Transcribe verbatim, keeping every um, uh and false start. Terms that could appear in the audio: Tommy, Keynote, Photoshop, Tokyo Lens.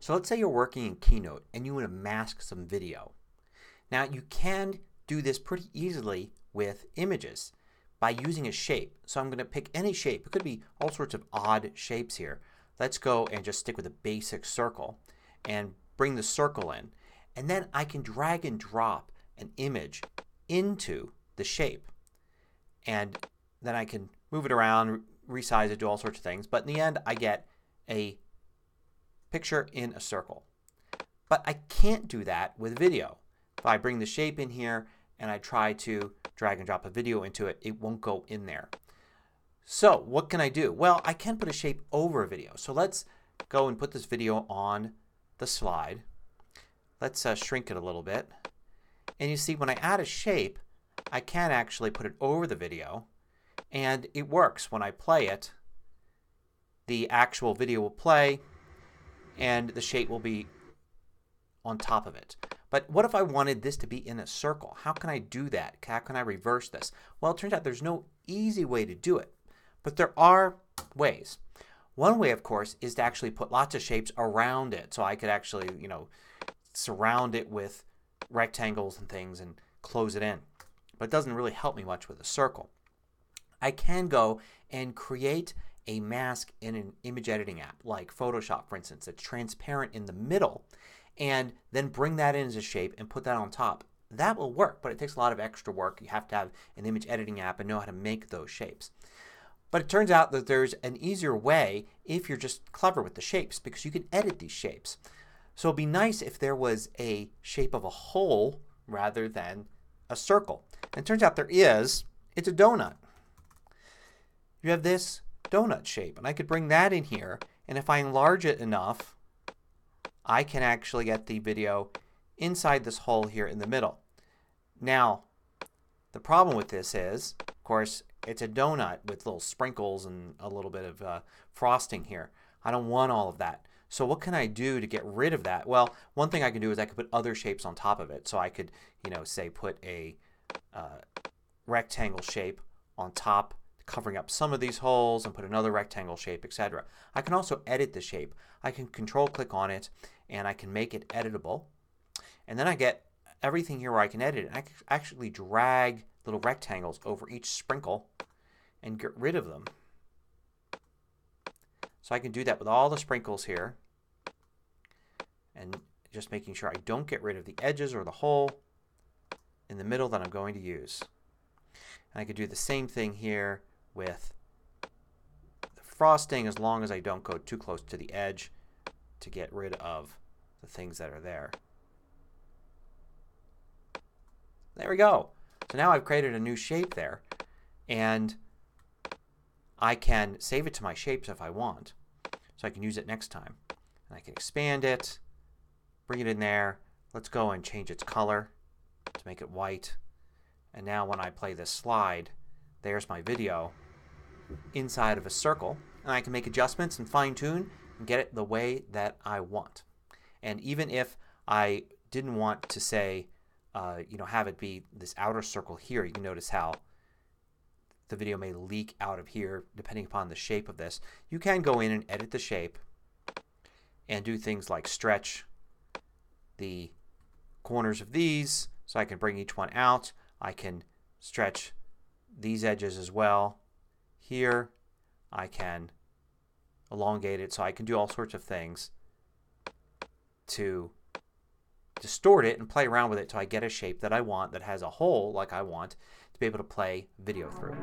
So let's say you're working in Keynote and you want to mask some video. Now you can do this pretty easily with images by using a shape. So I'm going to pick any shape. It could be all sorts of odd shapes here. Let's go and just stick with a basic circle and bring the circle in. And then I can drag and drop an image into the shape. And then I can move it around, resize it, do all sorts of things. But in the end I get a picture in a circle. But I can't do that with video. If I bring the shape in here and I try to drag and drop a video into it, it won't go in there. So what can I do? Well, I can put a shape over a video. So let's go and put this video on the slide. Let's uh, shrink it a little bit. And you see when I add a shape I can actually put it over the video and it works. When I play it, the actual video will play and the shape will be on top of it. But what if I wanted this to be in a circle? How can I do that? How can I reverse this? Well, it turns out there's no easy way to do it, but there are ways. One way, of course, is to actually put lots of shapes around it. So I could actually, you know, surround it with rectangles and things and close it in. But it doesn't really help me much with a circle. I can go and create a mask in an image editing app like Photoshop, for instance, that's transparent in the middle, and then bring that in as a shape and put that on top. That will work, but it takes a lot of extra work. You have to have an image editing app and know how to make those shapes. But it turns out that there's an easier way if you're just clever with the shapes, because you can edit these shapes. So it would be nice if there was a shape of a hole rather than a circle. And it turns out there is. It's a donut. You have this donut shape, and I could bring that in here, and if I enlarge it enough I can actually get the video inside this hole here in the middle. Now the problem with this is, of course, it's a donut with little sprinkles and a little bit of uh, frosting here. I don't want all of that. So what can I do to get rid of that? Well, one thing I can do is I could put other shapes on top of it. So I could, you know, say put a uh, rectangle shape on top covering up some of these holes and put another rectangle shape, et cetera. I can also edit the shape. I can control click on it and I can make it editable. And then I get everything here where I can edit it. I can actually drag little rectangles over each sprinkle and get rid of them. So I can do that with all the sprinkles here and just making sure I don't get rid of the edges or the hole in the middle that I'm going to use. And I could do the same thing here with the frosting, as long as I don't go too close to the edge to get rid of the things that are there. There we go. So now I've created a new shape there and I can save it to my shapes if I want. So I can use it next time. And I can expand it, bring it in there. Let's go and change its color to make it white. And now when I play this slide, there's my video inside of a circle, and I can make adjustments and fine-tune and get it the way that I want. And even if I didn't want to say, uh, you know, have it be this outer circle here, you can notice how the video may leak out of here depending upon the shape of this. You can go in and edit the shape and do things like stretch the corners of these, so I can bring each one out. I can stretch these edges as well. Here I can elongate it, so I can do all sorts of things to distort it and play around with it till I get a shape that I want that has a hole like I want to be able to play video through.